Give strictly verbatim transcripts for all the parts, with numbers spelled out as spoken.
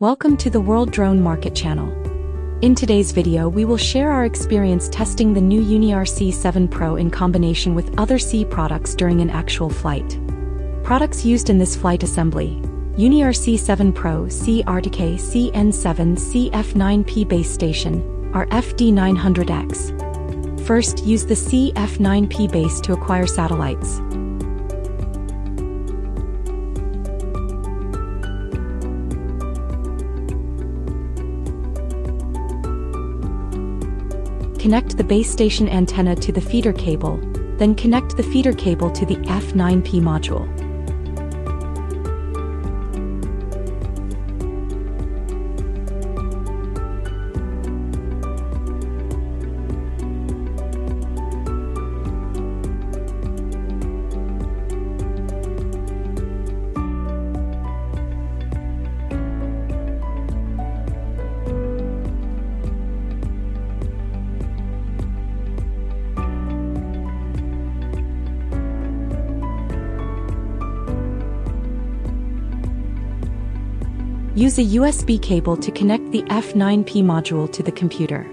Welcome to the World Drone Market channel. In today's video we will share our experience testing the new UniRC seven Pro in combination with other C products during an actual flight. Products used in this flight assembly: UniRC seven Pro C R T K C N seven C F nine P base station, R F D nine hundred X. First, use the C F nine P base to acquire satellites. Connect the base station antenna to the feeder cable, then connect the feeder cable to the F nine P module. Use a U S B cable to connect the F nine P module to the computer.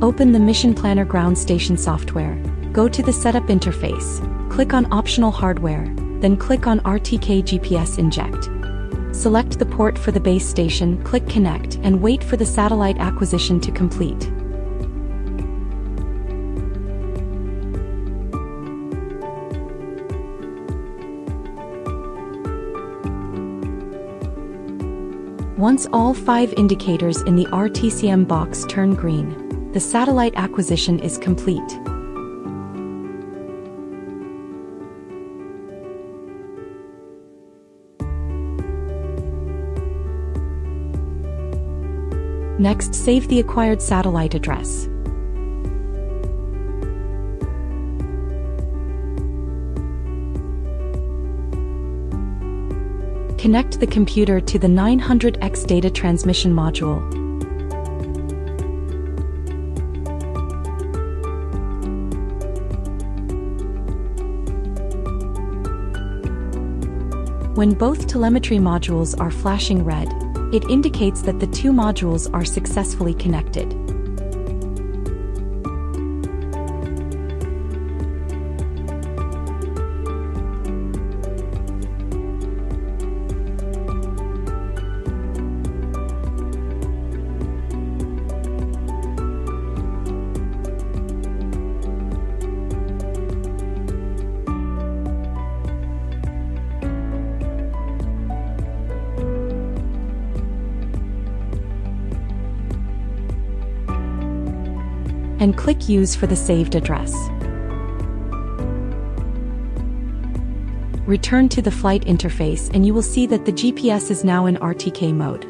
Open the Mission Planner ground station software, go to the setup interface, click on optional hardware, then click on R T K G P S inject. Select the port for the base station, click connect, and wait for the satellite acquisition to complete. Once all five indicators in the R T C M box turn green, the satellite acquisition is complete. Next, save the acquired satellite address. Connect the computer to the nine hundred X data transmission module. When both telemetry modules are flashing red, it indicates that the two modules are successfully connected. And click Use for the saved address. Return to the flight interface and you will see that the G P S is now in R T K mode.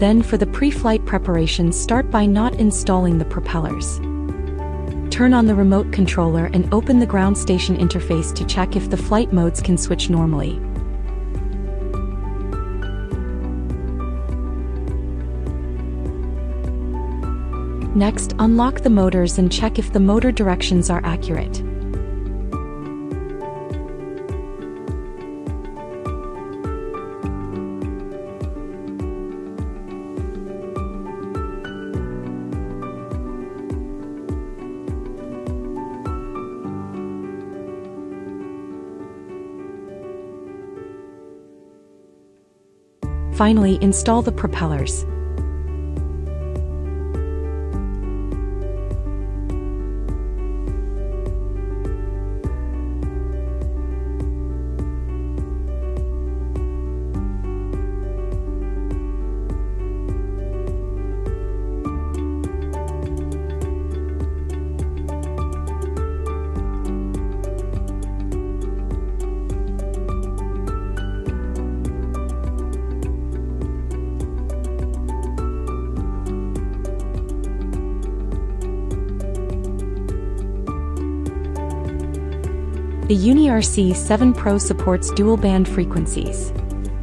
Then for the pre-flight preparations, start by not installing the propellers. Turn on the remote controller and open the ground station interface to check if the flight modes can switch normally. Next, unlock the motors and check if the motor directions are accurate. Finally, install the propellers. The UniRC seven Pro supports dual-band frequencies.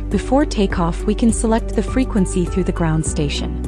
Before takeoff, we can select the frequency through the ground station.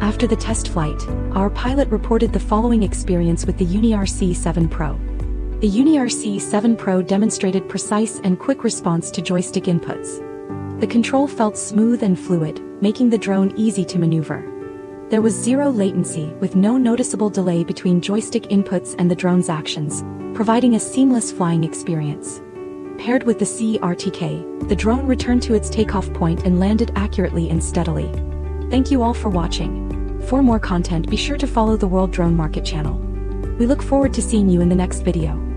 After the test flight, our pilot reported the following experience with the UniRC seven Pro. The UniRC seven Pro demonstrated precise and quick response to joystick inputs. The control felt smooth and fluid, making the drone easy to maneuver. There was zero latency with no noticeable delay between joystick inputs and the drone's actions, providing a seamless flying experience. Paired with the C R T K, the drone returned to its takeoff point and landed accurately and steadily. Thank you all for watching. For more content, be sure to follow the World Drone Market channel. We look forward to seeing you in the next video.